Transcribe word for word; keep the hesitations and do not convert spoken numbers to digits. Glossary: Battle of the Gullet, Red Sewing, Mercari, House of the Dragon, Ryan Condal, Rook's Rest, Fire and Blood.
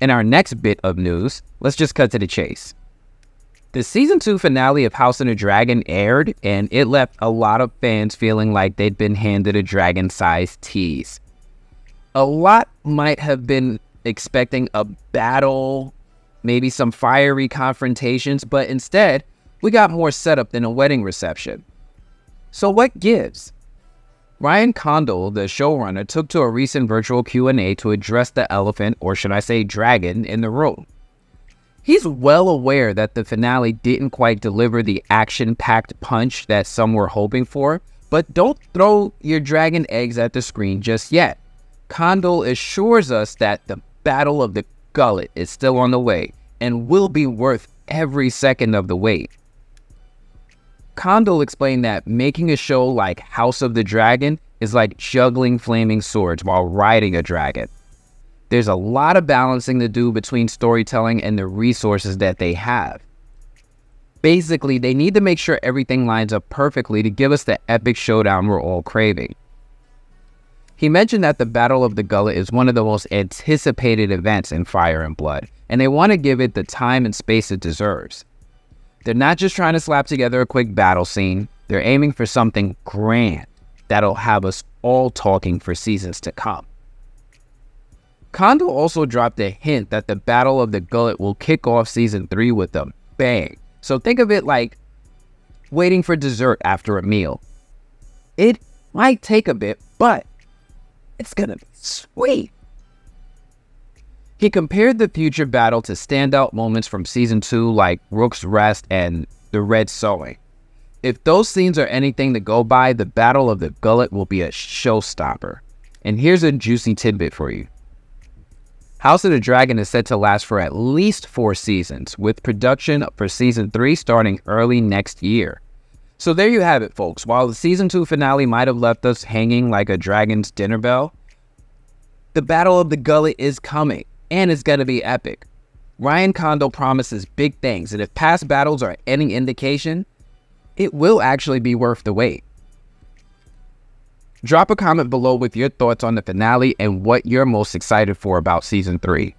In our next bit of news, let's just cut to the chase. The season two finale of House of the Dragon aired, and it left a lot of fans feeling like they'd been handed a dragon-sized tease. A lot might have been expecting a battle, maybe some fiery confrontations, but instead, we got more setup than a wedding reception. So what gives? Ryan Condal, the showrunner, took to a recent virtual Q and A to address the elephant, or should I say dragon, in the room. He's well aware that the finale didn't quite deliver the action-packed punch that some were hoping for, but don't throw your dragon eggs at the screen just yet. Condal assures us that the Battle of the Gullet is still on the way and will be worth every second of the wait. Condal explained that making a show like House of the Dragon is like juggling flaming swords while riding a dragon. There's a lot of balancing to do between storytelling and the resources that they have. Basically, they need to make sure everything lines up perfectly to give us the epic showdown we're all craving. He mentioned that the Battle of the Gullet is one of the most anticipated events in Fire and Blood, and they want to give it the time and space it deserves. They're not just trying to slap together a quick battle scene, they're aiming for something grand that'll have us all talking for seasons to come. Condal also dropped a hint that the Battle of the Gullet will kick off Season three with a bang. So think of it like waiting for dessert after a meal. It might take a bit, but it's gonna be sweet. He compared the future battle to standout moments from Season two like Rook's Rest and the Red Sewing. If those scenes are anything to go by, the Battle of the Gullet will be a showstopper. And here's a juicy tidbit for you. House of the Dragon is set to last for at least four seasons, with production for Season three starting early next year. So there you have it, folks. While the Season two finale might have left us hanging like a dragon's dinner bell, the Battle of the Gullet is coming, and it's going to be epic. Ryan Condal promises big things, and if past battles are any indication, it will actually be worth the wait. Drop a comment below with your thoughts on the finale and what you're most excited for about Season three.